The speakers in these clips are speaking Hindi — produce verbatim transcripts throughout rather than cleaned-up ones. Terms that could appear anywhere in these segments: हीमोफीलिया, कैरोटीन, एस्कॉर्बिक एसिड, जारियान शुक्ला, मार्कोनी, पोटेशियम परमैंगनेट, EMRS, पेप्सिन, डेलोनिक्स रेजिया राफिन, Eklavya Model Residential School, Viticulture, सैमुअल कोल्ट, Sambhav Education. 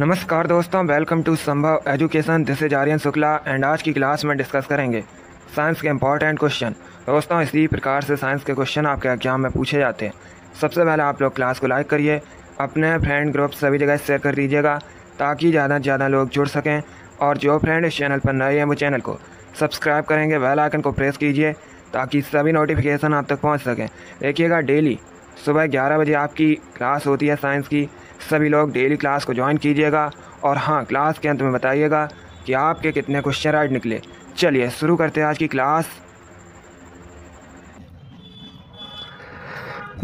नमस्कार दोस्तों, welcome to Sambhav education. This is जारियान शुक्ला and आज की क्लास में डिस्कस करेंगे साइंस के इम्पॉर्टेंट क्वेश्चन। दोस्तों, इसी प्रकार से साइंस के क्वेश्चन आपके एग्जाम में पूछे जाते हैं। सबसे पहले आप लोग क्लास को लाइक करिए, अपने फ्रेंड ग्रुप सभी जगह शेयर कर दीजिएगा ताकि ज़्यादा से ज़्यादा लोग जुड़ सकें। और जो फ्रेंड इस चैनल पर नए हैं वो चैनल को सब्सक्राइब करेंगे, बेल आइकन को प्रेस कीजिए ताकि सभी नोटिफिकेशन आप तक पहुँच सकें। देखिएगा, डेली सुबह ग्यारह बजे आपकी क्लास होती है साइंस की। सभी लोग डेली क्लास को ज्वाइन कीजिएगा और हाँ, क्लास के अंत में बताइएगा कि आपके कितने क्वेश्चन राइट निकले। चलिए शुरू करते हैं आज की क्लास।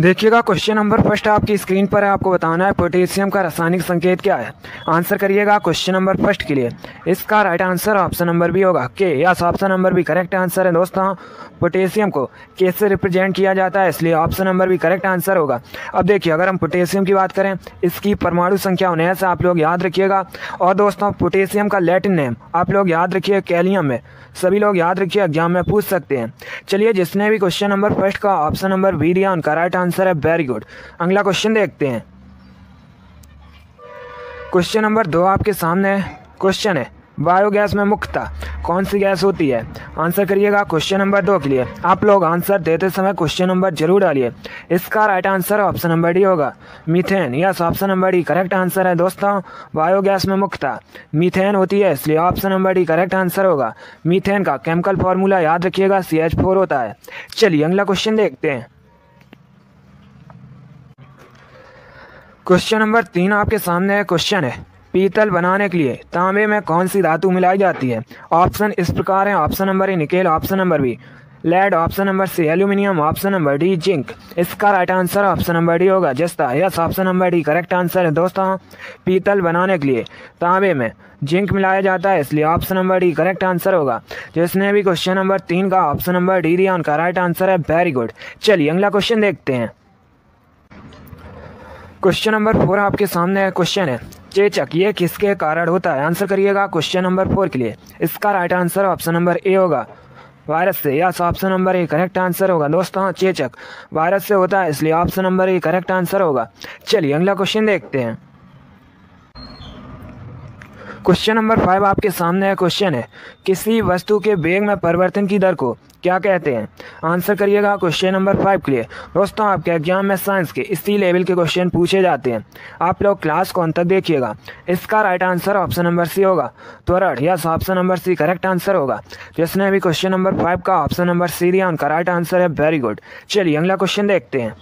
देखिएगा, क्वेश्चन नंबर फर्स्ट आपकी स्क्रीन पर है। आपको बताना है पोटेशियम का रासायनिक संकेत क्या है। आंसर करिएगा क्वेश्चन नंबर फर्स्ट के लिए। इसका right answer option number B होगा, के। Yes, option number B correct answer है। दोस्तों, पोटेशियम को के से रिप्रेजेंट किया जाता है, इसलिए option number B correct answer होगा। अब देखिए, अगर हम पोटेशियम की बात करें, इसकी परमाणु संख्या उन्नीस आप लोग याद रखिएगा। और दोस्तों, पोटेशियम का लैटिन नेम आप लोग याद रखिए कैलियम है। सभी लोग याद रखिए, एग्जाम में पूछ सकते हैं। चलिए, जिसने भी क्वेश्चन नंबर फर्स्ट का ऑप्शन नंबर बी दिया उनका राइट आंसर है। Very good. अगला क्वेश्चन देखते हैं। क्वेश्चन नंबर दो आपके सामने क्वेश्चन है, बायोगैस में मुख्यतः कौन सी गैस होती है। आंसर करिएगा क्वेश्चन नंबर दो के लिए। आप लोग आंसर देते समय क्वेश्चन नंबर जरूर डालिए। इसका right answer option number D होगा, methane. Yes, option number D correct answer है। दोस्तों, बायोगैस में मुख्यतः मीथेन होती है, इसलिए option number D correct answer होगा। मीथेन का केमिकल फॉर्मूला याद रखिएगा, सी एच फोर होता है। चलिए, अगला क्वेश्चन देखते हैं। क्वेश्चन नंबर तीन आपके सामने क्वेश्चन है, पीतल बनाने के लिए तांबे में कौन सी धातु मिलाई जाती है। ऑप्शन इस प्रकार है, option number A nickel, option number B lead, option number C aluminium, option number D zinc. इसका right answer option number D होगा, जस्ता। Yes, option number D correct answer है। दोस्तों, पीतल बनाने के लिए तांबे में जिंक मिलाया जाता है, इसलिए option number D correct answer होगा। जिसने भी क्वेश्चन नंबर तीन का ऑप्शन नंबर डी दिया उनका राइट आंसर है। Very good. चलिए, अगला क्वेश्चन देखते हैं। क्वेश्चन नंबर फोर आपके सामने क्वेश्चन है, चेचक ये किसके कारण होता है। आंसर करिएगा क्वेश्चन नंबर फोर के लिए। इसका right answer option number A होगा, वायरस से। Yes, option number A correct answer होगा। दोस्तों, चेचक वायरस से होता है, इसलिए option number A correct answer होगा। चलिए, अगला क्वेश्चन देखते हैं। क्वेश्चन नंबर फाइव आपके सामने क्वेश्चन है, किसी वस्तु के वेग में परिवर्तन की दर को क्या कहते हैं। आंसर करिएगा क्वेश्चन नंबर फाइव के लिए। दोस्तों, आपके एग्जाम में साइंस के इसी लेवल के क्वेश्चन पूछे जाते हैं। आप लोग क्लास को अंत तक देखिएगा। इसका right answer option number C होगा, त्वरण। Yes, option number C correct answer होगा। जिसने भी क्वेश्चन नंबर फाइव का ऑप्शन नंबर सी दिया उनका राइट आंसर है। Very good. चलिए, अगला क्वेश्चन देखते हैं।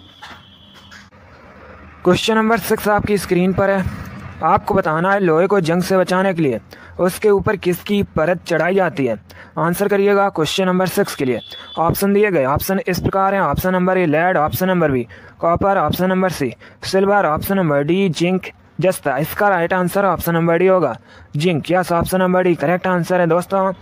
क्वेश्चन नंबर सिक्स आपकी स्क्रीन पर है। आपको बताना है, लोहे को जंग से बचाने के लिए उसके ऊपर किसकी परत चढ़ाई जाती है। आंसर करिएगा क्वेश्चन नंबर सिक्स के लिए। ऑप्शन दिए गए, ऑप्शन इस प्रकार हैं, option number A lead, option number B copper, option number C silver, option number D zinc, जस्ता। इसका right answer option number D होगा, zinc. Yes, option number D correct answer है। दोस्तों,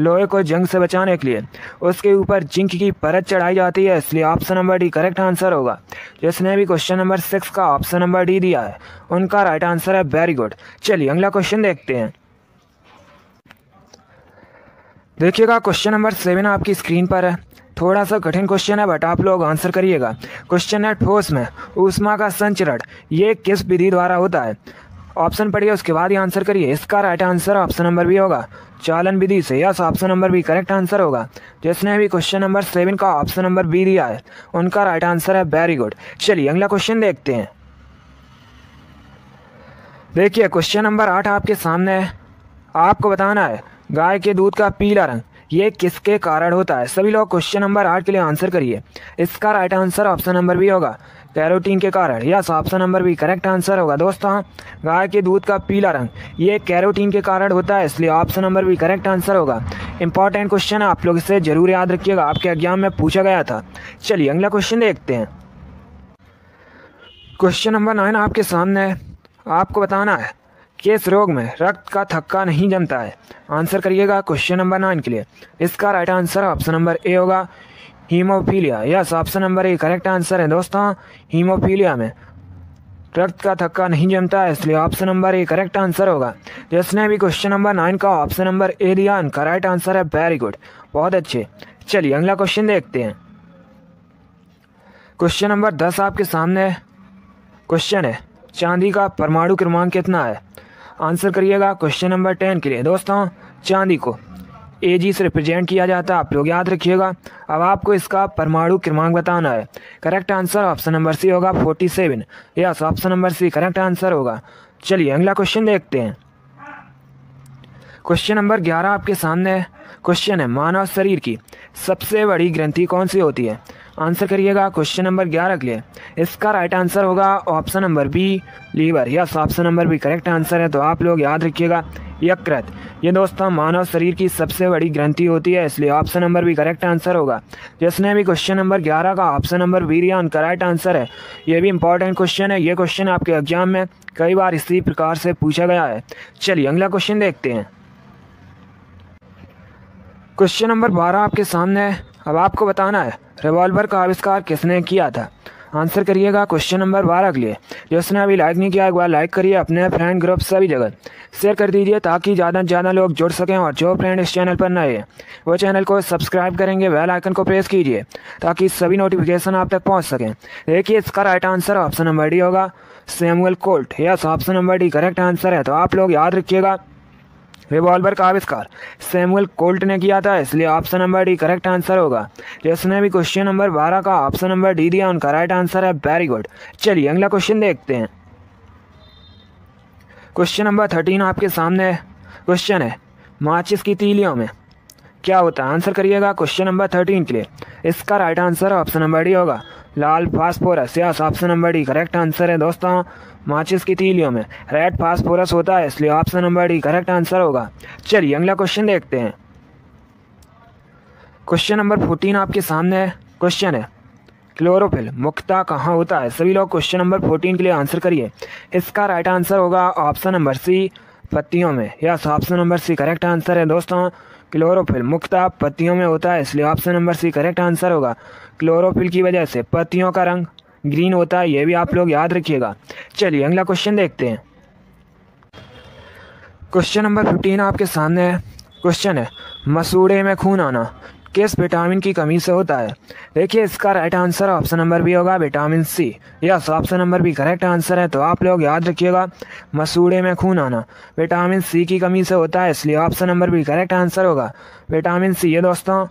लोहे को जंग से बचाने के लिए उसके ऊपर जिंक की परत चढ़ाई जाती है, इसलिए option number D correct answer होगा। जिसने भी क्वेश्चन नंबर सिक्स का ऑप्शन नंबर डी दिया है उनका राइट आंसर है। Very good. चलिए, अगला क्वेश्चन देखते हैं। देखिएगा, क्वेश्चन नंबर सेवन आपकी स्क्रीन पर है। थोड़ा सा कठिन क्वेश्चन है, बट आप लोग आंसर करिएगा। क्वेश्चन है, ठोस में ऊष्मा का संचरण ये किस विधि द्वारा होता है। ऑप्शन पढ़िए, उसके बाद ही आंसर करिए। इसका right answer option number B होगा, चालन विधि से। Yes, option number B correct answer होगा। जिसने भी क्वेश्चन नंबर सेवन का ऑप्शन नंबर बी दिया है उनका राइट आंसर है। Very good. चलिए, अगला क्वेश्चन देखते हैं। देखिए, क्वेश्चन नंबर आठ आपके सामने है। आपको बताना है, गाय के दूध का पीला रंग ये किसके कारण होता है। सभी लोग क्वेश्चन नंबर आठ के लिए आंसर करिए। इसका right answer option number B होगा, कैरोटीन के कारण। Yes, option number B correct answer होगा। दोस्तों, गाय के दूध का पीला रंग ये कैरोटीन के कारण होता है, इसलिए option number B correct answer होगा। इंपॉर्टेंट क्वेश्चन है, आप लोग इसे जरूर याद रखिएगा, आपके एग्जाम में पूछा गया था। चलिए, अगला क्वेश्चन देखते हैं। क्वेश्चन नंबर नाइन आपके सामने है। आपको बताना है, किस रोग में रक्त का थक्का नहीं जमता है। आंसर करिएगा क्वेश्चन नंबर नाइन के लिए। इसका right answer option number A होगा, हीमोफीलिया। Yes, option number A correct answer है। दोस्तों, हीमोफीलिया में रक्त का थक्का नहीं जमता है, इसलिए option number A correct answer होगा। जिसने भी क्वेश्चन नंबर नाइन का ऑप्शन नंबर ए दिया उनका राइट आंसर है। वेरी गुड, बहुत अच्छे। चलिए, अगला क्वेश्चन देखते हैं। क्वेश्चन नंबर दस आपके सामने क्वेश्चन है, चांदी का परमाणु क्रमांक कितना है। आंसर करिएगा क्वेश्चन नंबर टेन के लिए। दोस्तों चांदी को ए जी से रिप्रेजेंट किया जाता है, आप लोग याद रखिएगा। अब आपको इसका परमाणु क्रमांक बताना है। Correct answer option number C होगा forty seven. Yes, option number C correct answer होगा। चलिए अगला क्वेश्चन देखते हैं। क्वेश्चन नंबर ग्यारह आपके सामने है। क्वेश्चन है मानव शरीर की सबसे बड़ी ग्रंथि कौन सी होती है। आंसर करिएगा क्वेश्चन नंबर ग्यारह के लिए। इसका राइट आंसर होगा option number B liver. Yes, option number B correct answer है। तो आप लोग याद रखिएगा यकृत, ये दोस्तों मानव शरीर की सबसे बड़ी ग्रंथि होती है, इसलिए option number B correct answer होगा। जिसने भी क्वेश्चन नंबर ग्यारह का ऑप्शन नंबर बी रिया उनका राइट आंसर है। ये भी इंपॉर्टेंट क्वेश्चन है, ये क्वेश्चन आपके एग्जाम में कई बार इसी प्रकार से पूछा गया है। चलिए अगला क्वेश्चन देखते हैं। क्वेश्चन नंबर बारह आपके सामने है। अब आपको बताना है रिवॉल्वर का आविष्कार किसने किया था। आंसर करिएगा क्वेश्चन नंबर बारह के लिए। जिसने अभी लाइक नहीं किया एक बार लाइक करिए, अपने फ्रेंड ग्रुप सभी जगह शेयर कर दीजिए ताकि ज़्यादा से ज़्यादा लोग जुड़ सकें। और जो फ्रेंड इस चैनल पर नए हैं वो चैनल को सब्सक्राइब करेंगे, बेल आइकन को प्रेस कीजिए ताकि सभी नोटिफिकेशन आप तक पहुँच सकें। देखिए इसका right answer option number D होगा सैमुअल कोल्ट। Yes, option number D correct answer है। तो आप लोग याद रखिएगा रिवॉल्वर का आविष्कार सैमुअल कोल्ट ने किया था, इसलिए option number D correct answer होगा। जिसने भी क्वेश्चन नंबर बारह का ऑप्शन नंबर डी दिया उनका राइट आंसर है। Very good. चलिए अगला क्वेश्चन देखते हैं। क्वेश्चन नंबर थर्टीन आपके सामने है। क्वेश्चन है माचिस की तीलियों में क्या होता है। आंसर करिएगा क्वेश्चन नंबर थर्टीन के लिए। इसका right answer option number D होगा लाल phosphorus. Yes, option number D correct answer है। दोस्तों माचिस की तीलियों में रेड फास्फोरस होता है, इसलिए option number D correct answer होगा। चलिए अगला क्वेश्चन देखते हैं। क्वेश्चन नंबर फोर्टीन आपके सामने है। क्वेश्चन है क्लोरोफिल मुख्यतः कहाँ होता है। सभी लोग क्वेश्चन नंबर फोर्टीन के लिए आंसर करिए। इसका राइट आंसर होगा ऑप्शन नंबर सी पत्तियों में। Yes, option number C correct answer है। दोस्तों क्लोरोफिल मुख्यतः पत्तियों में होता है, इसलिए option number C correct answer होगा। क्लोरोफिल की वजह से पत्तियों का रंग ग्रीन होता है, ये भी आप लोग याद रखिएगा। चलिए अगला क्वेश्चन देखते हैं। क्वेश्चन नंबर फिफ्टीन आपके सामने है। क्वेश्चन है मसूड़े में खून आना किस विटामिन की कमी से होता है। देखिए इसका right answer option number B होगा vitamin C. Yes, option number B correct answer है। तो आप लोग याद रखिएगा मसूड़े में खून आना विटामिन सी की कमी से होता है, इसलिए option number B correct answer होगा विटामिन सी। ये दोस्तों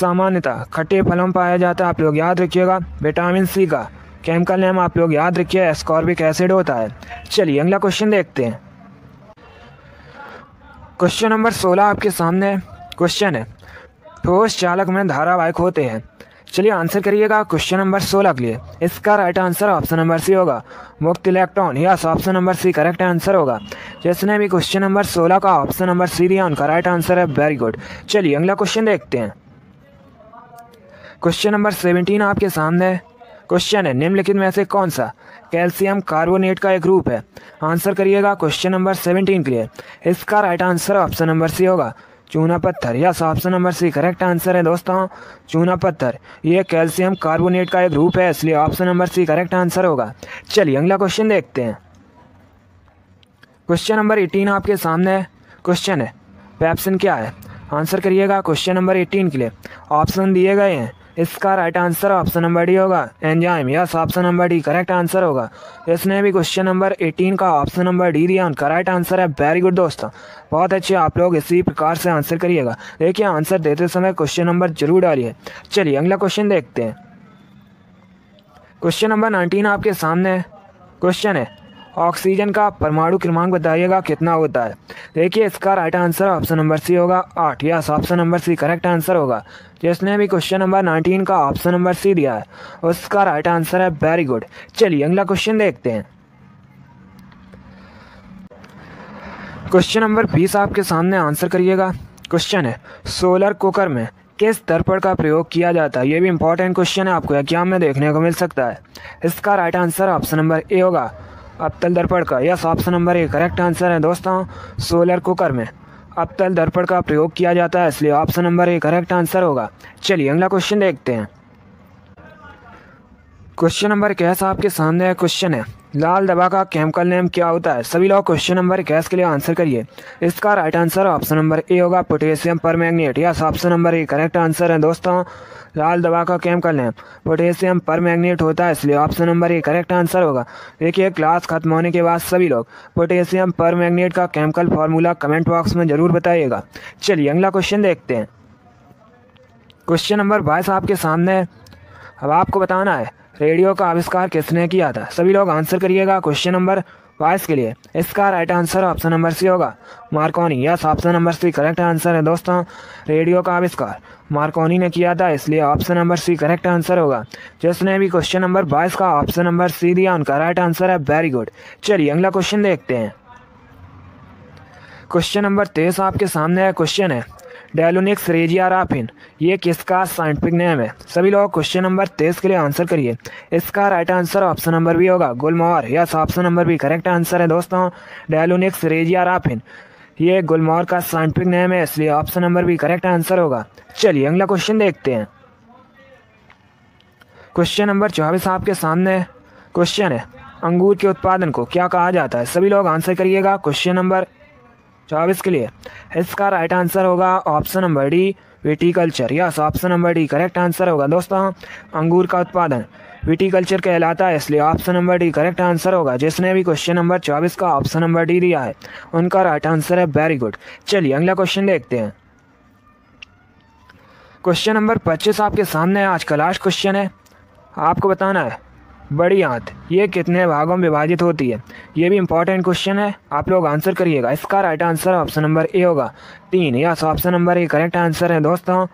सामान्यतः खट्टे फलों में पाया जाता है, आप लोग याद रखिएगा। विटामिन सी का केमिकल नेम आप लोग याद रखिए एस्कॉर्बिक एसिड होता है। चलिए अगला क्वेश्चन देखते हैं। क्वेश्चन नंबर सोलह आपके सामने। क्वेश्चन है ठोस चालक में धारावाहिक होते हैं। चलिए आंसर करिएगा क्वेश्चन नंबर सोलह के लिए। इसका right answer option number C होगा मुक्त electron. Yes, option number C correct answer होगा। जिसने भी क्वेश्चन नंबर सोलह का ऑप्शन नंबर सी दिया उनका राइट आंसर है। Very good. चलिए अगला क्वेश्चन देखते हैं। क्वेश्चन नंबर सेवेंटीन आपके सामने है। क्वेश्चन है निम्नलिखित में से कौन सा कैल्शियम कार्बोनेट का एक रूप है। आंसर करिएगा क्वेश्चन नंबर सेवेंटीन के लिए। इसका right answer option number C होगा चूना पत्थर। Yes, option number C correct answer है। दोस्तों चूना पत्थर ये कैल्शियम कार्बोनेट का एक रूप है, इसलिए option number C correct answer होगा। चलिए अगला क्वेश्चन देखते हैं। क्वेश्चन नंबर एटीन आपके सामने है। क्वेश्चन है पेप्सिन क्या है। आंसर करिएगा क्वेश्चन नंबर एटीन के लिए। ऑप्शन दिए गए हैं। इसका right answer option number D होगा enzyme. Yes, option number D correct answer होगा। इसने भी क्वेश्चन नंबर एटीन का ऑप्शन नंबर डी दिया उनका राइट आंसर है। वेरी गुड दोस्तों, बहुत अच्छे। आप लोग इसी प्रकार से आंसर करिएगा। देखिए आंसर देते समय क्वेश्चन नंबर जरूर डालिए। चलिए अगला क्वेश्चन देखते हैं। क्वेश्चन नंबर नाइनटीन आपके सामने है। क्वेश्चन है ऑक्सीजन का परमाणु क्रमांक बताइएगा कितना होता है। देखिए इसका right answer option number C होगा आठ। Yes, option number C correct answer होगा। जिसने भी क्वेश्चन नंबर नाइनटीन का ऑप्शन नंबर सी दिया है उसका राइट आंसर है। Very good. चलिए अगला क्वेश्चन देखते हैं। क्वेश्चन नंबर बीस आपके सामने। आंसर करिएगा। क्वेश्चन है सोलर कुकर में किस दर्पण का प्रयोग किया जाता है। ये भी इंपॉर्टेंट क्वेश्चन है, आपको एग्जाम में देखने को मिल सकता है। इसका right answer option number A होगा अबतल दर्पण का। Yes, option number A correct answer है। दोस्तों सोलर कुकर में अबतल दर्पण का प्रयोग किया जाता है, इसलिए option number A correct answer होगा। चलिए अगला क्वेश्चन देखते हैं। क्वेश्चन नंबर इक्कीस आपके सामने क्वेश्चन है, लाल दवा का केमिकल नेम क्या होता है? सभी लोग क्वेश्चन नंबर इक्कीस के लिए आंसर करिए। इसका right answer option number A होगा, पोटेशियम परमैंगनेट। Yes, option number A correct answer है दोस्तों। लाल दवा का केमिकल नेम पोटेशियम परमैंगनेट होता है, इसलिए option number A correct answer होगा। देखिए क्लास खत्म होने के बाद सभी लोग पोटेशियम परमैंगनेट का केमिकल फार्मूला कमेंट बॉक्स में जरूर बताइएगा। चलिए अगला क्वेश्चन देखते हैं। क्वेश्चन नंबर बाईस आपके सामने है, अब आपको बताना है रेडियो का आविष्कार किसने किया था? सभी लोग आंसर करिएगा क्वेश्चन नंबर बाईस के लिए। इसका right answer option number C होगा, मार्कोनी। Yes, option number C correct answer है दोस्तों। रेडियो का आविष्कार मार्कोनी ने किया था, इसलिए option number C correct answer होगा। जिसने भी क्वेश्चन नंबर बाईस का ऑप्शन नंबर सी दिया उनका राइट आंसर है, वेरी गुड। चलिए अगला क्वेश्चन देखते हैं। क्वेश्चन नंबर तेईस आपके सामने क्वेश्चन है, डेलोनिक्स रेजिया राफिन ये किसका साइंटिफिक नेम है? सभी लोग क्वेश्चन नंबर तेईस के लिए आंसर करिए। इसका right answer option number B होगा, गुलमोहर। Yes, option number B correct answer है दोस्तों। डेलोनिक्स रेजिया राफिन ये गुलमोहर का साइंटिफिक नेम है, इसलिए option number B correct answer होगा। चलिए अगला क्वेश्चन देखते हैं। क्वेश्चन नंबर चौबीस आपके सामने क्वेश्चन है, अंगूर के उत्पादन को क्या कहा जाता है? सभी लोग आंसर करिएगा क्वेश्चन नंबर चौबीस के लिए। इसका राइट आंसर होगा option number D, viticulture. Yes, option number D correct answer होगा दोस्तों। अंगूर का उत्पादन विटिकल्चर कहलाता है, इसलिए option number D correct answer होगा। जिसने भी क्वेश्चन नंबर चौबीस का ऑप्शन नंबर डी दिया है उनका राइट आंसर है, वेरी गुड। चलिए अगला क्वेश्चन देखते हैं। क्वेश्चन नंबर पच्चीस आपके सामने आज का लास्ट क्वेश्चन है, आपको बताना है बड़ी आंत ये कितने भागों में विभाजित होती है? ये भी इंपॉर्टेंट क्वेश्चन है, आप लोग आंसर करिएगा। इसका right answer option number A होगा, तीन। Yes, option number A correct answer है दोस्तों।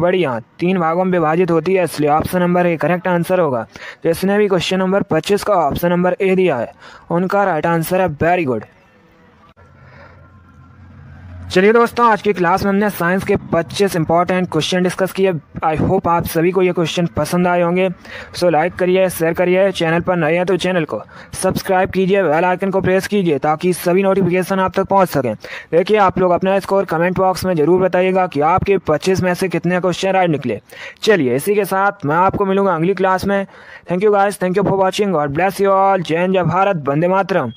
बड़ी आंत तीन भागों में विभाजित होती है, इसलिए option number A correct answer होगा। जिसने भी क्वेश्चन नंबर पच्चीस का ऑप्शन नंबर ए दिया है उनका राइट आंसर है, वेरी गुड। चलिए दोस्तों, आज की क्लास में हमने साइंस के पच्चीस इंपॉर्टेंट क्वेश्चन डिस्कस किए। आई होप आप सभी को ये क्वेश्चन पसंद आए होंगे। सो लाइक करिए, शेयर करिए, चैनल पर नए हैं तो चैनल को सब्सक्राइब कीजिए, बेल आइकन को प्रेस कीजिए ताकि सभी नोटिफिकेशन आप तक पहुंच सकें। देखिए आप लोग अपना स्कोर कमेंट बॉक्स में ज़रूर बताइएगा कि आपके पच्चीस में से कितने क्वेश्चन राइट निकले। चलिए इसी के साथ मैं आपको मिलूंगा अगली क्लास में। Thank you guys, thank you for watching. God bless you all. जय हिंद, जय भारत, वंदे मातरम।